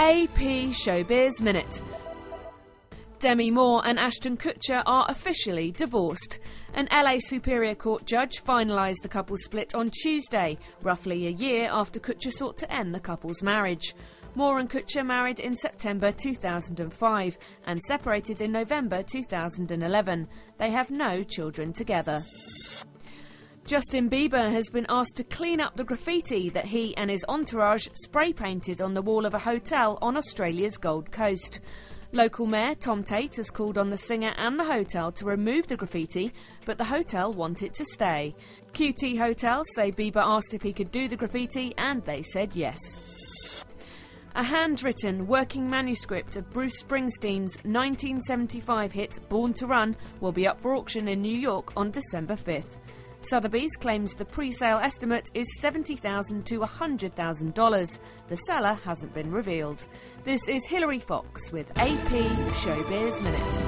AP Showbiz Minute. Demi Moore and Ashton Kutcher are officially divorced. An LA Superior Court judge finalised the couple's split on Tuesday, roughly a year after Kutcher sought to end the couple's marriage. Moore and Kutcher married in September 2005 and separated in November 2011. They have no children together. Justin Bieber has been asked to clean up the graffiti that he and his entourage spray-painted on the wall of a hotel on Australia's Gold Coast. Local Mayor Tom Tate has called on the singer and the hotel to remove the graffiti, but the hotel want it to stay. QT Hotels say Bieber asked if he could do the graffiti, and they said yes. A handwritten working manuscript of Bruce Springsteen's 1975 hit Born to Run will be up for auction in New York on December 5th. Sotheby's claims the pre-sale estimate is $70,000 to $100,000. The seller hasn't been revealed. This is Hillary Fox with AP Showbiz Minute.